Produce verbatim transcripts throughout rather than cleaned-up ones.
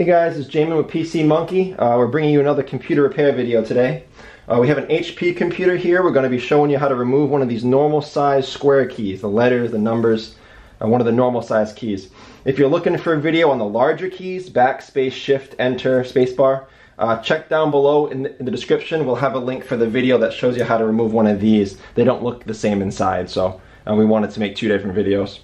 Hey guys, it's Jamin with P C Monkey. Uh, we're bringing you another computer repair video today. Uh, we have an H P computer here. We're going to be showing you how to remove one of these normal size square keys, the letters, the numbers, uh, one of the normal size keys. If you're looking for a video on the larger keys, backspace, shift, enter, spacebar, uh, check down below in the, in the description. We'll have a link for the video that shows you how to remove one of these. They don't look the same inside, so uh, we wanted to make two different videos.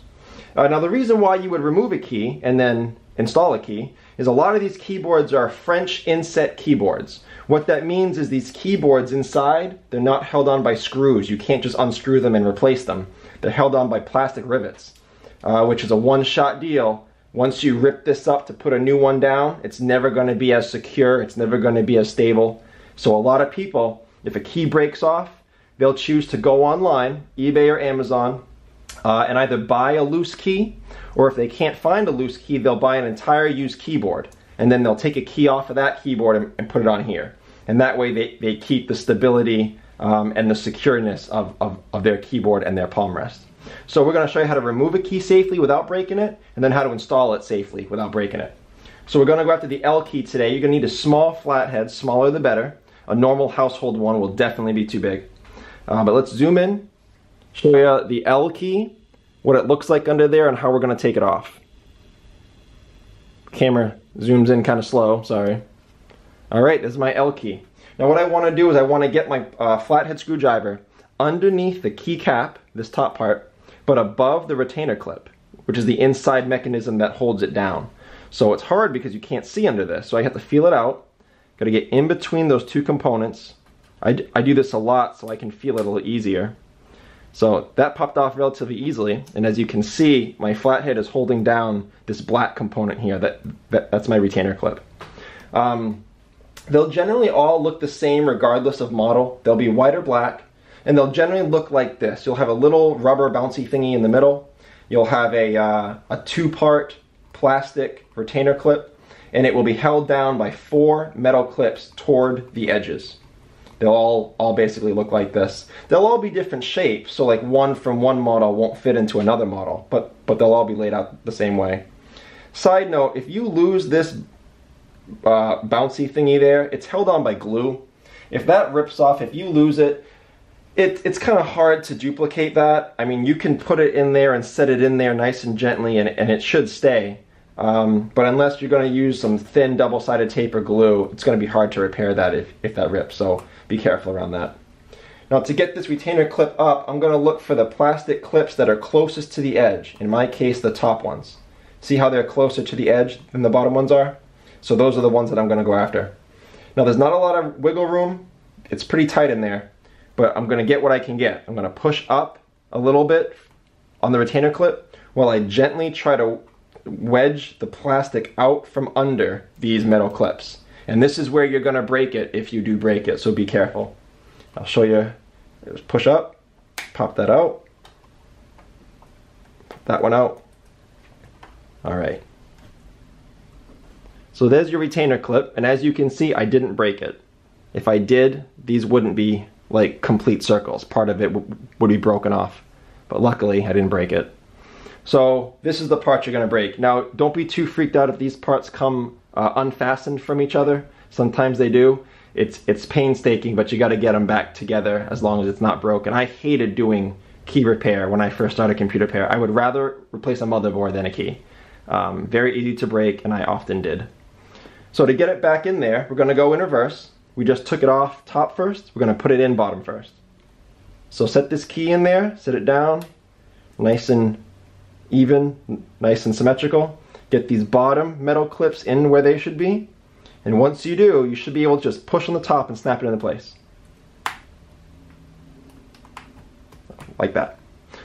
Uh, now the reason why you would remove a key and then install a key is a lot of these keyboards are French inset keyboards. What that means is these keyboards inside, they're not held on by screws. You can't just unscrew them and replace them. They're held on by plastic rivets, uh, which is a one-shot deal. Once you rip this up to put a new one down, it's never going to be as secure, it's never going to be as stable. So a lot of people, if a key breaks off, they'll choose to go online, eBay or Amazon, Uh, and either buy a loose key, or if they can't find a loose key, they'll buy an entire used keyboard, and then they'll take a key off of that keyboard and, and put it on here. And that way they, they keep the stability um, and the secureness of, of, of their keyboard and their palm rest. So we're going to show you how to remove a key safely without breaking it, and then how to install it safely without breaking it. So we're going to go after the L key today. You're going to need a small flathead, smaller the better. A normal household one will definitely be too big. Uh, but let's zoom in. Show you the L key, what it looks like under there, and how we're going to take it off. Camera zooms in kind of slow, sorry. Alright, this is my L key. Now what I want to do is I want to get my uh, flathead screwdriver underneath the key cap, this top part, but above the retainer clip, which is the inside mechanism that holds it down. So it's hard because you can't see under this, so I have to feel it out. Got to get in between those two components. I, I do this a lot so I can feel it a little easier. So that popped off relatively easily, and as you can see, my flathead is holding down this black component here. That, that that's my retainer clip. Um, they'll generally all look the same regardless of model. They'll be white or black, and they'll generally look like this. You'll have a little rubber bouncy thingy in the middle. You'll have a, uh, a two-part plastic retainer clip, and it will be held down by four metal clips toward the edges. They'll all, all basically look like this. They'll all be different shapes, so like one from one model won't fit into another model, but, but they'll all be laid out the same way. Side note, if you lose this uh, bouncy thingy there, it's held on by glue. If that rips off, if you lose it, it it's kind of hard to duplicate that. I mean, you can put it in there and set it in there nice and gently, and, and it should stay. Um, but unless you're going to use some thin double-sided tape or glue, it's going to be hard to repair that if, if that rips, so be careful around that. Now to get this retainer clip up, I'm going to look for the plastic clips that are closest to the edge, in my case the top ones. See how they're closer to the edge than the bottom ones are? So those are the ones that I'm going to go after. Now there's not a lot of wiggle room, it's pretty tight in there, but I'm going to get what I can get. I'm going to push up a little bit on the retainer clip while I gently try to wedge the plastic out from under these metal clips. And this is where you're going to break it if you do break it, so be careful. I'll show you. Just push up, pop that out, pop that one out. Alright. So there's your retainer clip, and as you can see, I didn't break it. If I did, these wouldn't be like complete circles. Part of it would be broken off, but luckily I didn't break it. So this is the part you're going to break. Now don't be too freaked out if these parts come uh, unfastened from each other. Sometimes they do. It's, it's painstaking, but you got to get them back together as long as it's not broken. I hated doing key repair when I first started computer repair. I would rather replace a motherboard than a key. Um, very easy to break, and I often did. So to get it back in there, we're going to go in reverse. We just took it off top first. We're going to put it in bottom first. So set this key in there, set it down, nice and even, nice and symmetrical. Get these bottom metal clips in where they should be, and once you do, you should be able to just push on the top and snap it into place. Like that.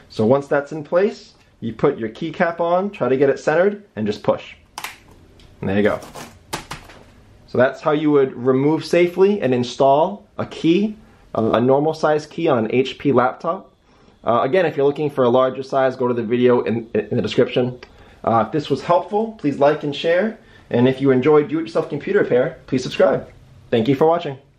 So once that's in place, you put your keycap on, try to get it centered, and just push. And there you go. So that's how you would remove safely and install a key, a normal size key on an H P laptop. Uh, again, if you're looking for a larger size, go to the video in, in the description. Uh, if this was helpful, please like and share. And if you enjoy do-it-yourself computer repair, please subscribe. Thank you for watching.